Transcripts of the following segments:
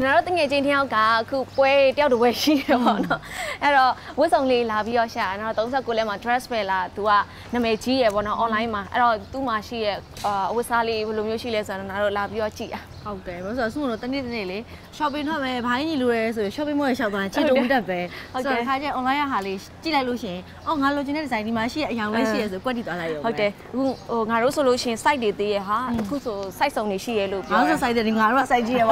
nó tính ngày trên theo cả cứ quê theo đuổi gì đó nó, rồi với dòng lì là bây giờ sẽ nó tổng số của em mà dress về là tua năm mươi chín vậy bọn nó online mà, rồi tu mà chị với sao lì luôn như chị lấy giờ nó là bây giờ chị à, ok bây giờ xuống rồi tính đi này lấy shopping thôi mà phải như lười rồi shopping mới chào toàn chị đúng đẹp về, rồi khai chơi online hà lì chị lại luôn chị, ông hà luôn chị này giải đi mà chị hàng lấy chị rồi quay đi toàn lại rồi, ok, ông hà luôn số luôn chị sai đi thì ha, cứ số sai xong thì chị luôn, ông số sai thì đừng hà luôn sai chị vậy.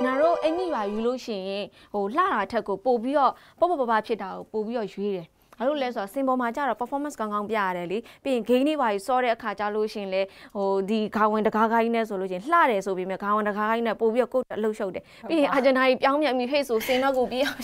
Naro any way you lose it, or Lara Taco Pobio, Boba Pita, Pobio Shire. I don't less a simple matter of performance gang biarly, being gainy by sorry a catch a lotion lay, or the cow and the cagaines or looking ladders will be my cow and the cagaina, Pobio coat at Lushode. Be I don't have young me face of Sena go be out.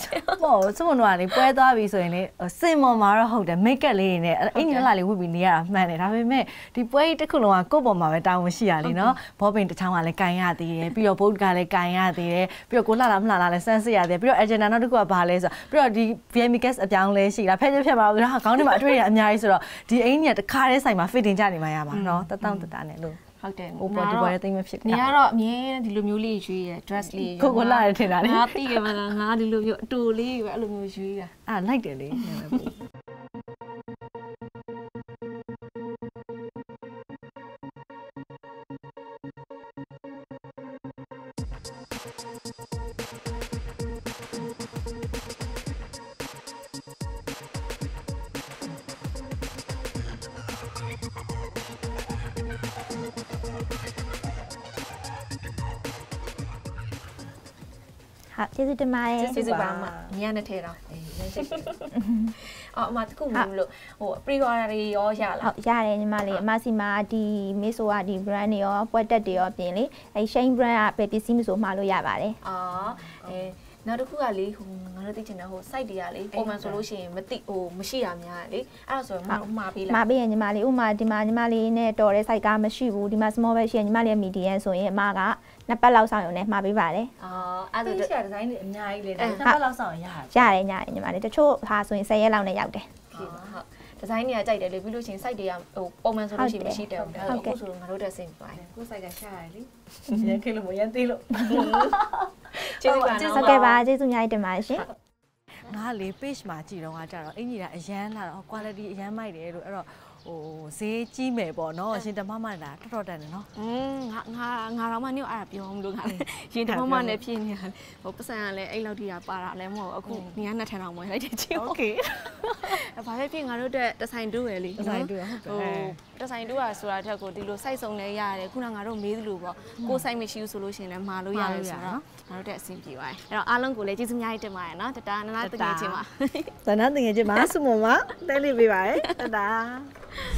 Someone rally, bread obvious in it, a simple mara hold and make a lane. In Lally would be near, man, and I may deploy the Coloma, Coboma down with Shialino, popping the town like Gayati, be your boat galley Gayati, be your Colam la Sensia, the pure agent and not go a palace, pure the Viamicas a down lady, a penny. Thế mà có những bạn truy nhận nhà rồi thì ấy nhà khai đấy xài mà phê tiền ra để mà nó tao tao tao này luôn hoặc là ốp vào thì bây giờ tính mới biết nhà rồi nhé thì lưu miêu li truy dress li không có lại thế nào đấy ngáp ti mà ngáp thì lưu miêu trù li vẽ lưu miêu truy à lại để đấy chế gì mà chế gì mà nhà này thế nào? Mà cũng được. Priority ở nhà là. Nhà này mà là mà đi mấy số đi brand này ở quay tết đi ở bên này. Ai xem brand à, phải đi xem số mà lo nhà bà đấy. Nào được cái gì không ngờ tới chuyện nào sai đi à? Ôm anh solo xem mất đi ôm mất gì à nhà đấy. Anh rồi mà bị là. Mà bị nhà mà là ôm mà đi này đồ đấy sai cả mất gì vô đi mà small vậy chuyện mà là mì đi ăn rồi mà cả. Nãy bắt lâu xong rồi nè, mà bị vả đấy. À rồi. Bây giờ thấy em nhai liền. Nãy bắt lâu xong rồi nhá. Chả đấy nhá, nhưng mà để cho chỗ hà xuống xe lâu này dạo đấy. Thế thấy nè, chạy để lấy video chính sách để bông men solo chỉ mới chỉ để ở khu rừng mà đối đợi xem phải. Khu sai cả chả đấy. Nhớ khi là một nhân ti lộ. Chứ sao cái bà chứ dùng nhai để mà chứ. Ngã lấy page mà chỉ đâu ngã chả rồi. Anh nhìn lại dán là qua đây đi dán mai để rồi. Ồ, dễ chi mẹ bỏ nó, xin tao mama đã rất rõ ràng nó. Ngà lắm anh yêu Ả Rập không được hả? Xin tao mama này pin nhỉ? Hôm bữa sáng này anh lao đi Ả Rập này mà cũng nhà nó thay nào mới lấy để chiếu. Ok. Phải pin ngà nó để design được vậy đi. Design được. Design được à? Sau đó thì cô đi lô size xong này ra để cô nàng ngà nó mấy lô bỏ. Cô size mấy siêu solution này mà lô ra rồi. Ngà nó để xin chị vậy. Rồi anh lăng cô lấy chiếc súng nhai để mà nó, tất cả nó từng ngày chơi mà. Tất cả từng ngày chơi mà, số mà, đây là vì vậy, tất cả. Yeah.